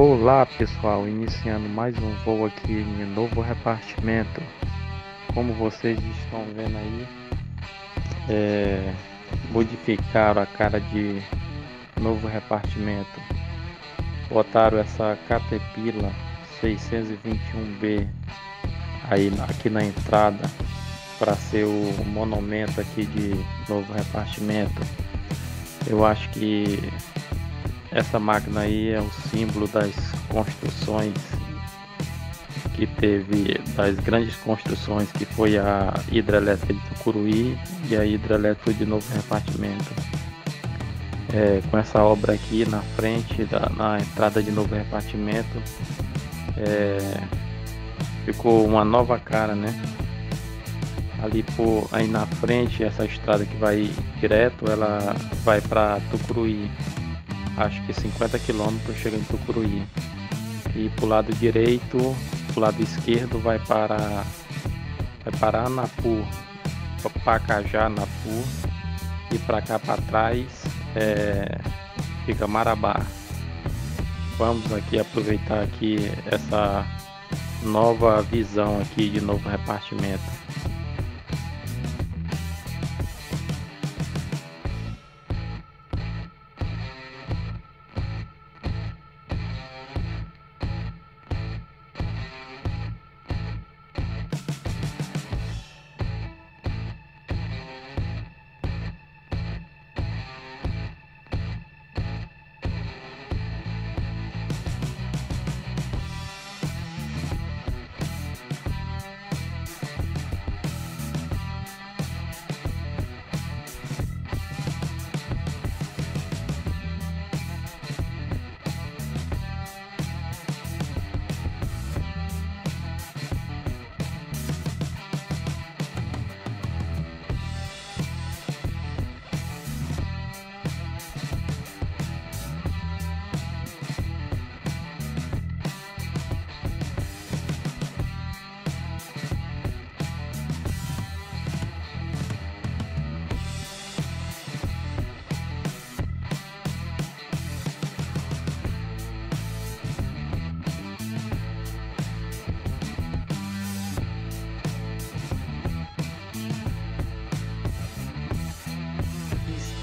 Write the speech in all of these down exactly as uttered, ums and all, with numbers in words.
Olá pessoal, iniciando mais um voo aqui em Novo Repartimento. Como vocês estão vendo aí, é, modificaram a cara de Novo Repartimento. Botaram essa Caterpillar seiscentos e vinte e um B aí, aqui na entrada, para ser o monumento aqui de Novo Repartimento. Eu acho que essa máquina aí é o símbolo das construções que teve, das grandes construções que foi a hidrelétrica de Tucuruí e a hidrelétrica de Novo Repartimento. É, com essa obra aqui na frente, da, na entrada de Novo Repartimento, é, ficou uma nova cara, né? Ali por aí na frente, essa estrada que vai direto, ela vai para Tucuruí. Acho que cinquenta quilômetros chega em Tucuruí. E pro lado direito, pro lado esquerdo vai para vai para Anapu, Pacajá, Anapu, e para cá para trás é, fica Marabá. Vamos aqui aproveitar aqui essa nova visão aqui de Novo Repartimento.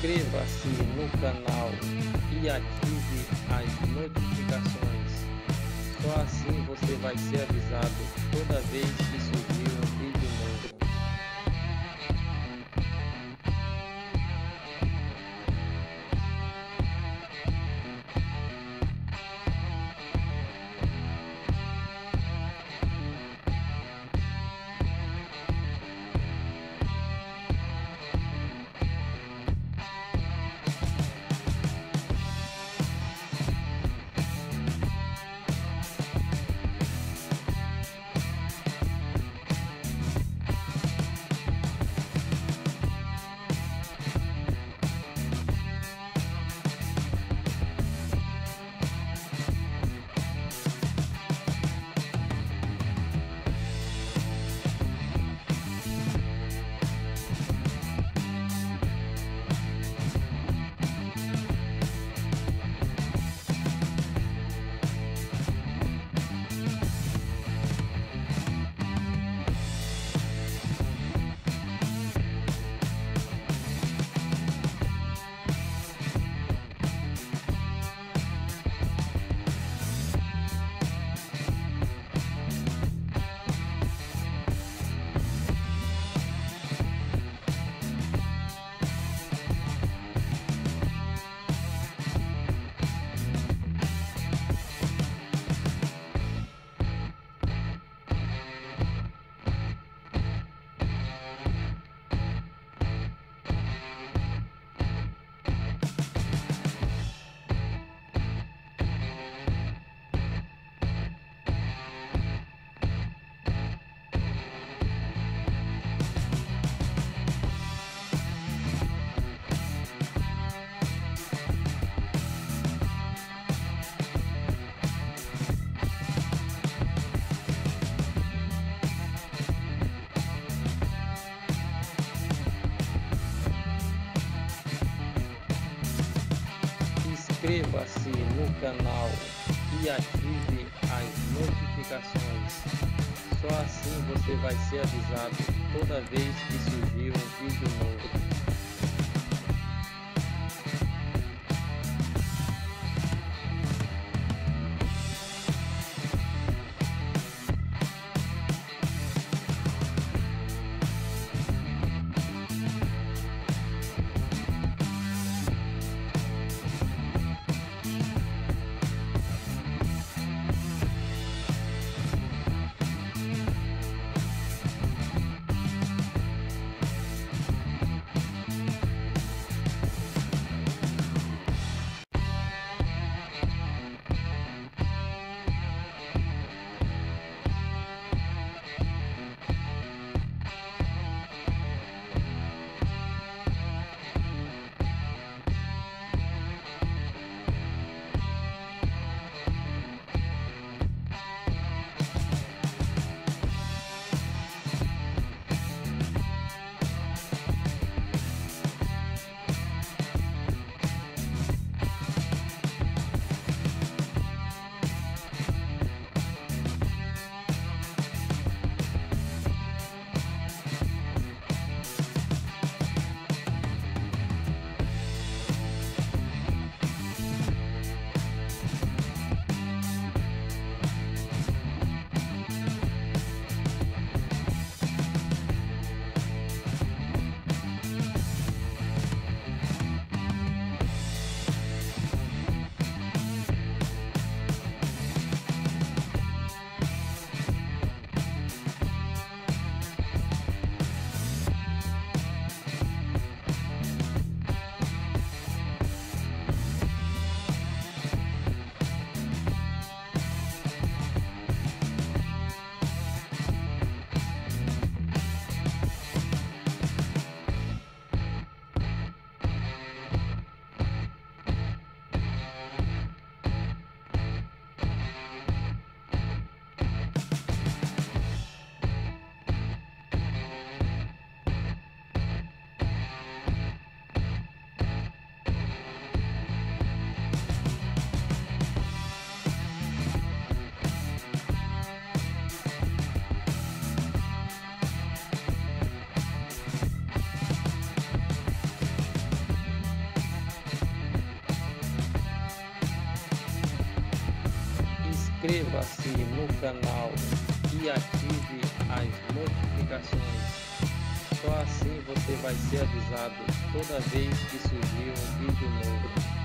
Inscreva-se no canal e ative as notificações, só assim você vai ser avisado toda vez que subir um vídeo novo. o canal e ative as notificações. Só assim você vai ser avisado toda vez que surgir um vídeo novo. Inscreva-se no canal e ative as notificações. Só assim você vai ser avisado toda vez que surgir um vídeo novo.